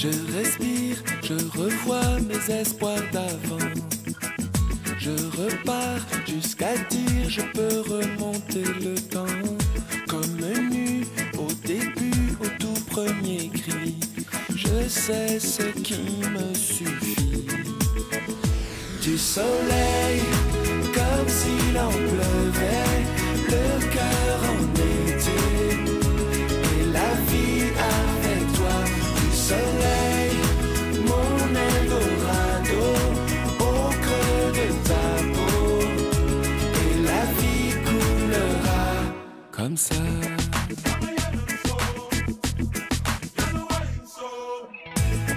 Je respire, je revois mes espoirs d'avant. Je repars jusqu'à dire je peux remonter le temps. Comme nu au début, au tout premier cri, je sais ce qui me suffit. Du soleil, comme s'il en pleuvait, le cœur en été, et la vie avec toi. Du soleil, mon Eldorado, au creux de ta peau, et la vie coulera comme ça.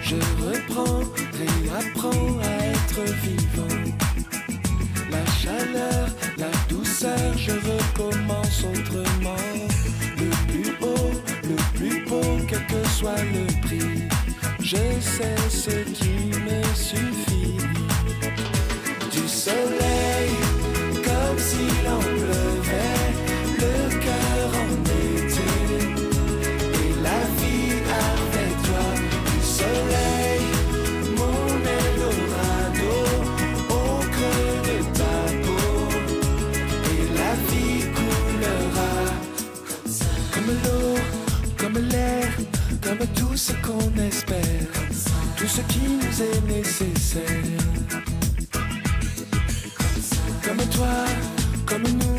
Je reprends, réapprends à être vivant. La chaleur, la douceur, je recommence autrement. Le plus haut, le plus beau, quel que soit le prix, je sais ce qui me suffit. Du soleil, comme s'il en pleuvait, le cœur en été, et la vie avec toi. Du soleil, comme l'air, comme tout ce qu'on espère, tout ce qui nous est nécessaire, comme toi, comme nous.